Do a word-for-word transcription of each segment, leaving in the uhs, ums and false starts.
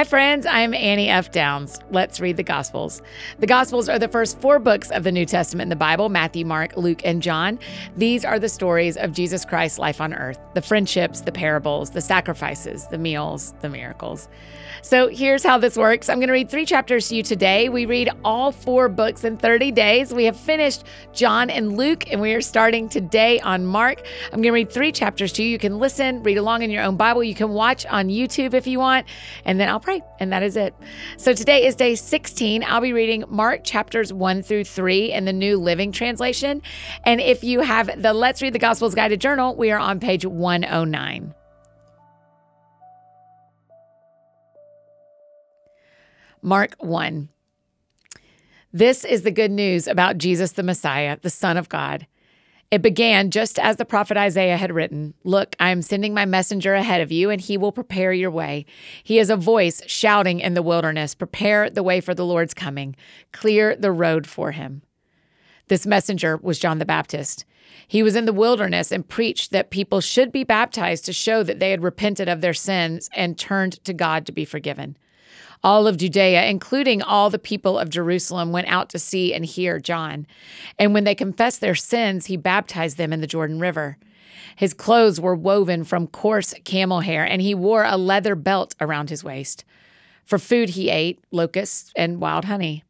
Hi friends, I'm Annie F. Downs. Let's read the Gospels. The Gospels are the first four books of the New Testament in the Bible, Matthew, Mark, Luke, and John. These are the stories of Jesus Christ's life on earth, the friendships, the parables, the sacrifices, the meals, the miracles. So here's how this works. I'm going to read three chapters to you today. We read all four books in thirty days. We have finished John and Luke, and we are starting today on Mark. I'm going to read three chapters to you. You can listen, read along in your own Bible. You can watch on YouTube if you want, and then I'll pray. And that is it. So today is day sixteen. I'll be reading Mark chapters one through three in the New Living Translation. And if you have the Let's Read the Gospels Guided Journal, we are on page one oh nine. Mark one. This is the good news about Jesus the Messiah, the Son of God. It began just as the prophet Isaiah had written, "Look, I am sending my messenger ahead of you, and he will prepare your way. He is a voice shouting in the wilderness, 'Prepare the way for the Lord's coming. Clear the road for him.'" This messenger was John the Baptist. He was in the wilderness and preached that people should be baptized to show that they had repented of their sins and turned to God to be forgiven. All of Judea, including all the people of Jerusalem, went out to see and hear John. And when they confessed their sins, he baptized them in the Jordan River. His clothes were woven from coarse camel hair, and he wore a leather belt around his waist. For food he ate locusts and wild honey.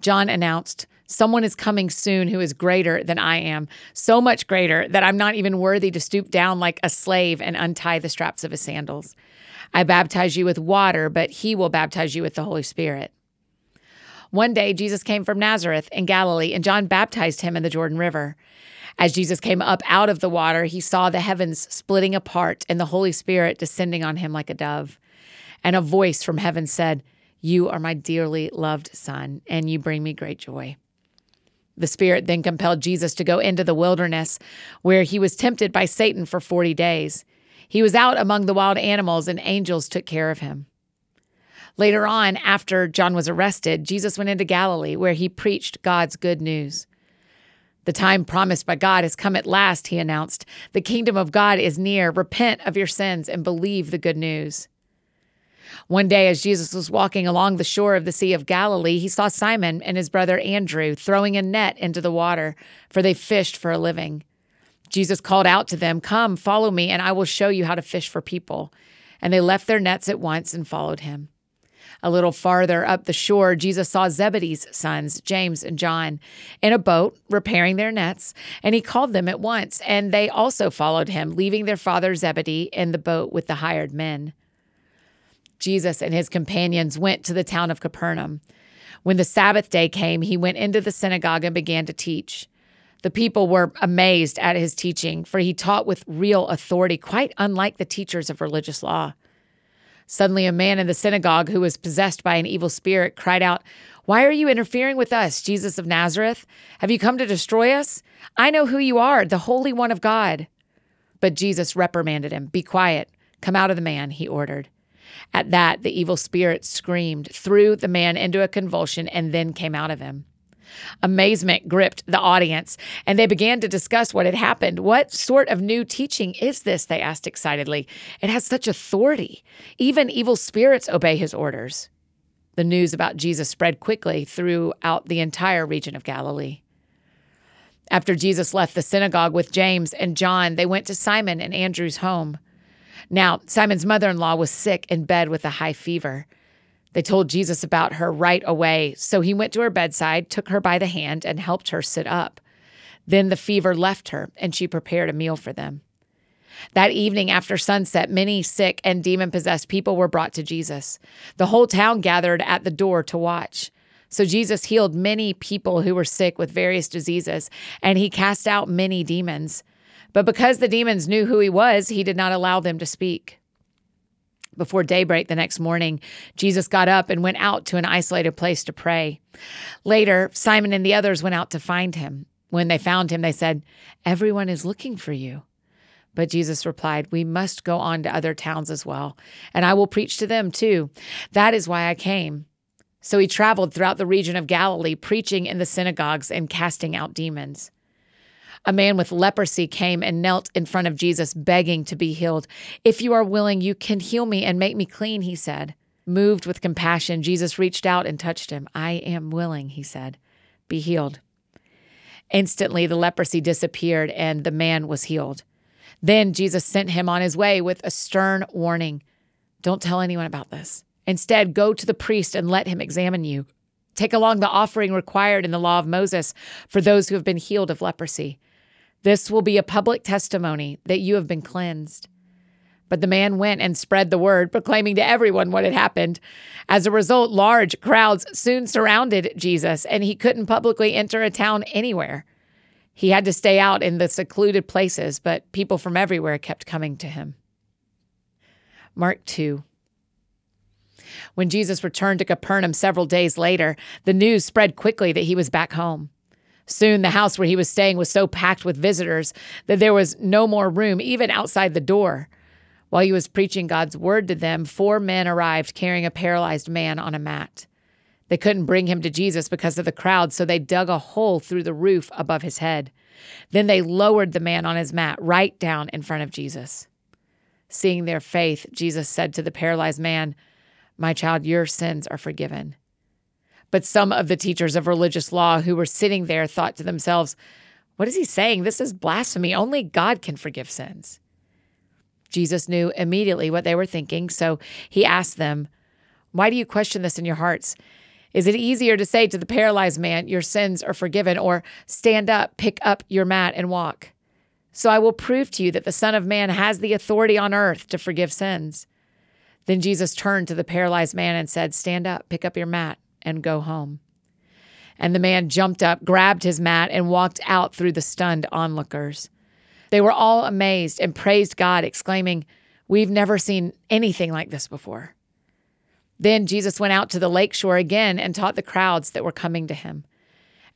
John announced, "Someone is coming soon who is greater than I am, so much greater that I'm not even worthy to stoop down like a slave and untie the straps of his sandals. I baptize you with water, but he will baptize you with the Holy Spirit." One day, Jesus came from Nazareth in Galilee, and John baptized him in the Jordan River. As Jesus came up out of the water, he saw the heavens splitting apart and the Holy Spirit descending on him like a dove. And a voice from heaven said, "You are my dearly loved Son, and you bring me great joy." The Spirit then compelled Jesus to go into the wilderness, where he was tempted by Satan for forty days. He was out among the wild animals, and angels took care of him. Later on, after John was arrested, Jesus went into Galilee, where he preached God's good news. "The time promised by God has come at last," he announced. "The kingdom of God is near. Repent of your sins and believe the good news." One day, as Jesus was walking along the shore of the Sea of Galilee, he saw Simon and his brother Andrew throwing a net into the water, for they fished for a living. Jesus called out to them, "Come, follow me, and I will show you how to fish for people." And they left their nets at once and followed him. A little farther up the shore, Jesus saw Zebedee's sons, James and John, in a boat repairing their nets, and he called them at once, and they also followed him, leaving their father Zebedee in the boat with the hired men. Jesus and his companions went to the town of Capernaum. When the Sabbath day came, he went into the synagogue and began to teach. The people were amazed at his teaching, for he taught with real authority, quite unlike the teachers of religious law. Suddenly a man in the synagogue who was possessed by an evil spirit cried out, "Why are you interfering with us, Jesus of Nazareth? Have you come to destroy us? I know who you are, the Holy One of God." But Jesus reprimanded him. "Be quiet. Come out of the man," he ordered. At that, the evil spirit screamed, threw the man into a convulsion, and then came out of him. Amazement gripped the audience, and they began to discuss what had happened. "What sort of new teaching is this?" they asked excitedly. "It has such authority. Even evil spirits obey his orders." The news about Jesus spread quickly throughout the entire region of Galilee. After Jesus left the synagogue with James and John, they went to Simon and Andrew's home. Now, Simon's mother-in-law was sick in bed with a high fever. They told Jesus about her right away, so he went to her bedside, took her by the hand, and helped her sit up. Then the fever left her, and she prepared a meal for them. That evening after sunset, many sick and demon-possessed people were brought to Jesus. The whole town gathered at the door to watch. So Jesus healed many people who were sick with various diseases, and he cast out many demons. But because the demons knew who he was, he did not allow them to speak. Before daybreak the next morning, Jesus got up and went out to an isolated place to pray. Later, Simon and the others went out to find him. When they found him, they said, "Everyone is looking for you." But Jesus replied, "We must go on to other towns as well, and I will preach to them too. That is why I came." So he traveled throughout the region of Galilee, preaching in the synagogues and casting out demons. A man with leprosy came and knelt in front of Jesus, begging to be healed. "If you are willing, you can heal me and make me clean," he said. Moved with compassion, Jesus reached out and touched him. "I am willing," he said. "Be healed." Instantly, the leprosy disappeared and the man was healed. Then Jesus sent him on his way with a stern warning. "Don't tell anyone about this. Instead, go to the priest and let him examine you. Take along the offering required in the law of Moses for those who have been healed of leprosy. This will be a public testimony that you have been cleansed." But the man went and spread the word, proclaiming to everyone what had happened. As a result, large crowds soon surrounded Jesus, and he couldn't publicly enter a town anywhere. He had to stay out in the secluded places, but people from everywhere kept coming to him. Mark two. When Jesus returned to Capernaum several days later, the news spread quickly that he was back home. Soon, the house where he was staying was so packed with visitors that there was no more room, even outside the door. While he was preaching God's word to them, four men arrived carrying a paralyzed man on a mat. They couldn't bring him to Jesus because of the crowd, so they dug a hole through the roof above his head. Then they lowered the man on his mat right down in front of Jesus. Seeing their faith, Jesus said to the paralyzed man, "My child, your sins are forgiven." But some of the teachers of religious law who were sitting there thought to themselves, "What is he saying? This is blasphemy. Only God can forgive sins." Jesus knew immediately what they were thinking, so he asked them, "Why do you question this in your hearts? Is it easier to say to the paralyzed man, 'Your sins are forgiven,' or 'Stand up, pick up your mat and walk'? So I will prove to you that the Son of Man has the authority on earth to forgive sins." Then Jesus turned to the paralyzed man and said, "Stand up, pick up your mat and go home." And the man jumped up, grabbed his mat, and walked out through the stunned onlookers. They were all amazed and praised God, exclaiming, "We've never seen anything like this before." Then Jesus went out to the lake shore again and taught the crowds that were coming to him.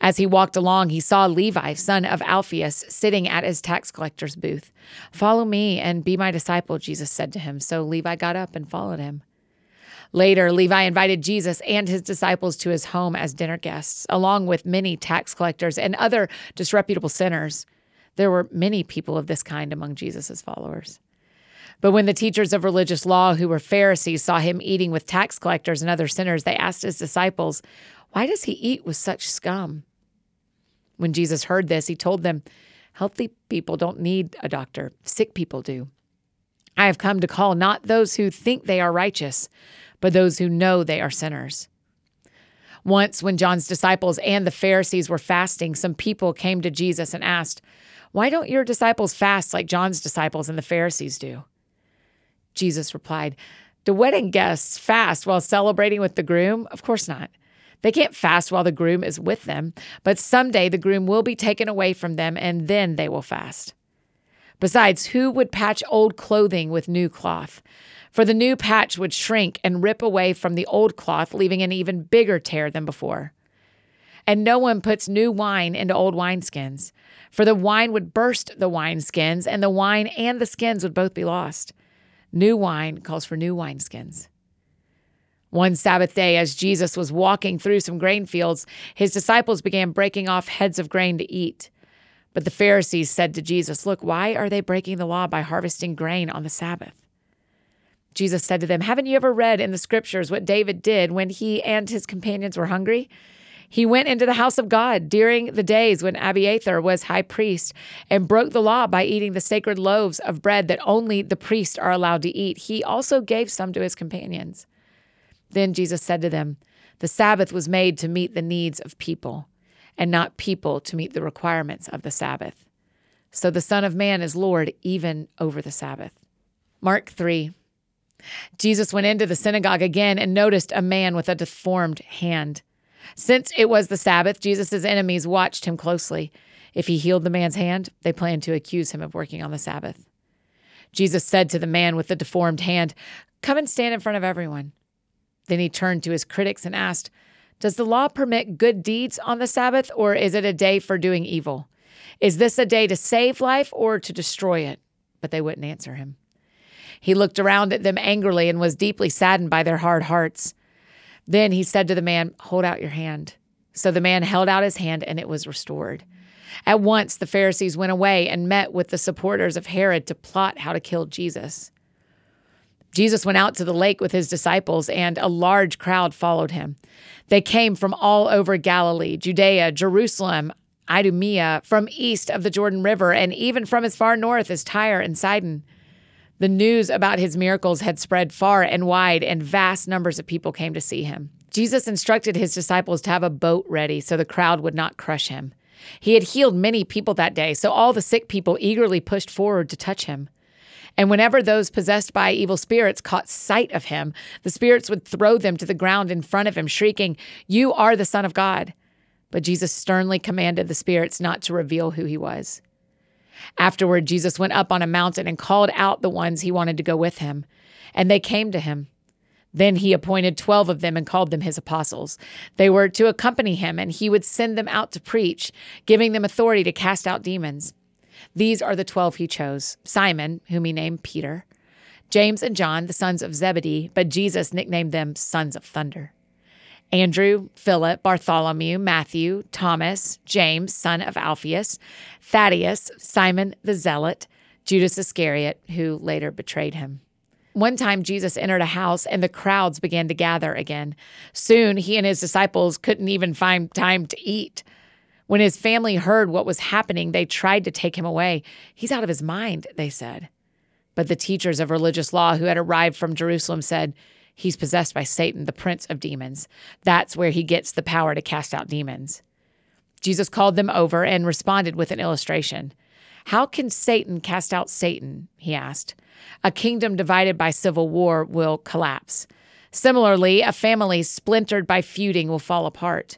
As he walked along, he saw Levi, son of Alphaeus, sitting at his tax collector's booth. "Follow me and be my disciple," Jesus said to him. So Levi got up and followed him. Later, Levi invited Jesus and his disciples to his home as dinner guests, along with many tax collectors and other disreputable sinners. There were many people of this kind among Jesus' followers. But when the teachers of religious law, who were Pharisees, saw him eating with tax collectors and other sinners, they asked his disciples, "Why does he eat with such scum?" When Jesus heard this, he told them, "Healthy people don't need a doctor. Sick people do. I have come to call not those who think they are righteous, but those who know they are sinners." Once, when John's disciples and the Pharisees were fasting, some people came to Jesus and asked, "Why don't your disciples fast like John's disciples and the Pharisees do?" Jesus replied, "Do wedding guests fast while celebrating with the groom? Of course not. They can't fast while the groom is with them, but someday the groom will be taken away from them, and then they will fast. Besides, who would patch old clothing with new cloth? For the new patch would shrink and rip away from the old cloth, leaving an even bigger tear than before. And no one puts new wine into old wineskins, for the wine would burst the wineskins, and the wine and the skins would both be lost. New wine calls for new wineskins." One Sabbath day, as Jesus was walking through some grain fields, his disciples began breaking off heads of grain to eat. But the Pharisees said to Jesus, "Look, why are they breaking the law by harvesting grain on the Sabbath?" Jesus said to them, "Haven't you ever read in the scriptures what David did when he and his companions were hungry? He went into the house of God during the days when Abiathar was high priest and broke the law by eating the sacred loaves of bread that only the priests are allowed to eat. He also gave some to his companions." Then Jesus said to them, "The Sabbath was made to meet the needs of people, and not people to meet the requirements of the Sabbath. So the Son of Man is Lord even over the Sabbath." Mark three. Jesus went into the synagogue again and noticed a man with a deformed hand. Since it was the Sabbath, Jesus' enemies watched him closely. If he healed the man's hand, they planned to accuse him of working on the Sabbath. Jesus said to the man with the deformed hand, "Come and stand in front of everyone." Then he turned to his critics and asked, "Does the law permit good deeds on the Sabbath, or is it a day for doing evil? Is this a day to save life or to destroy it?" But they wouldn't answer him. He looked around at them angrily and was deeply saddened by their hard hearts. Then he said to the man, "Hold out your hand." So the man held out his hand, and it was restored. At once the Pharisees went away and met with the supporters of Herod to plot how to kill Jesus. Jesus went out to the lake with his disciples, and a large crowd followed him. They came from all over Galilee, Judea, Jerusalem, Idumea, from east of the Jordan River, and even from as far north as Tyre and Sidon. The news about his miracles had spread far and wide, and vast numbers of people came to see him. Jesus instructed his disciples to have a boat ready so the crowd would not crush him. He had healed many people that day, so all the sick people eagerly pushed forward to touch him. And whenever those possessed by evil spirits caught sight of him, the spirits would throw them to the ground in front of him, shrieking, "You are the Son of God." But Jesus sternly commanded the spirits not to reveal who he was. Afterward, Jesus went up on a mountain and called out the ones he wanted to go with him, and they came to him. Then he appointed twelve of them and called them his apostles. They were to accompany him, and he would send them out to preach, giving them authority to cast out demons. These are the twelve he chose: Simon, whom he named Peter, James and John, the sons of Zebedee, but Jesus nicknamed them sons of thunder, Andrew, Philip, Bartholomew, Matthew, Thomas, James, son of Alphaeus, Thaddeus, Simon the Zealot, Judas Iscariot, who later betrayed him. One time Jesus entered a house, and the crowds began to gather again. Soon he and his disciples couldn't even find time to eat. When his family heard what was happening, they tried to take him away. "He's out of his mind," they said. But the teachers of religious law who had arrived from Jerusalem said, "He's possessed by Satan, the prince of demons. That's where he gets the power to cast out demons." Jesus called them over and responded with an illustration. "How can Satan cast out Satan?" he asked. "A kingdom divided by civil war will collapse. Similarly, a family splintered by feuding will fall apart.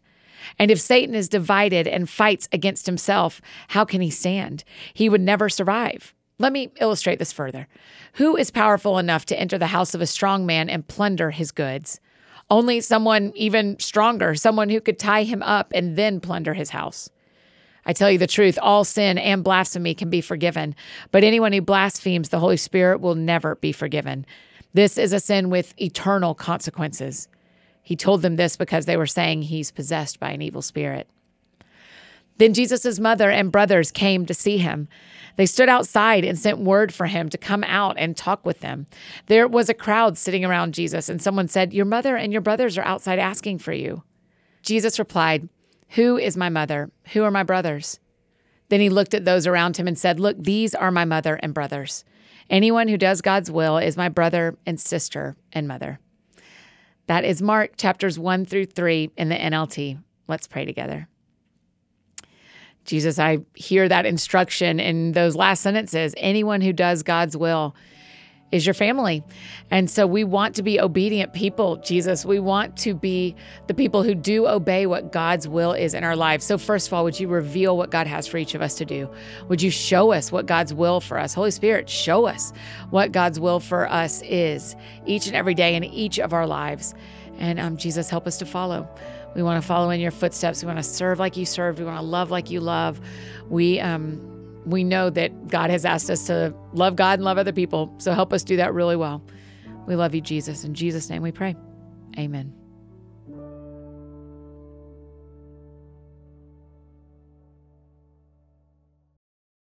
And if Satan is divided and fights against himself, how can he stand? He would never survive. Let me illustrate this further. Who is powerful enough to enter the house of a strong man and plunder his goods? Only someone even stronger, someone who could tie him up and then plunder his house. I tell you the truth, all sin and blasphemy can be forgiven, but anyone who blasphemes the Holy Spirit will never be forgiven. This is a sin with eternal consequences." He told them this because they were saying he's possessed by an evil spirit. Then Jesus' mother and brothers came to see him. They stood outside and sent word for him to come out and talk with them. There was a crowd sitting around Jesus, and someone said, "Your mother and your brothers are outside asking for you." Jesus replied, "Who is my mother? Who are my brothers?" Then he looked at those around him and said, "Look, these are my mother and brothers. Anyone who does God's will is my brother and sister and mother." That is Mark chapters one through three in the N L T. Let's pray together. Jesus, I hear that instruction in those last sentences. Anyone who does God's will is your family. And so we want to be obedient people, Jesus. We want to be the people who do obey what God's will is in our lives. So first of all, would you reveal what God has for each of us to do? Would you show us what God's will for us? Holy Spirit, show us what God's will for us is each and every day in each of our lives. And um, Jesus, help us to follow. We want to follow in your footsteps. We want to serve like you served. We want to love like you love. We um, we know that God has asked us to love God and love other people. So help us do that really well. We love you, Jesus. In Jesus' name we pray. Amen.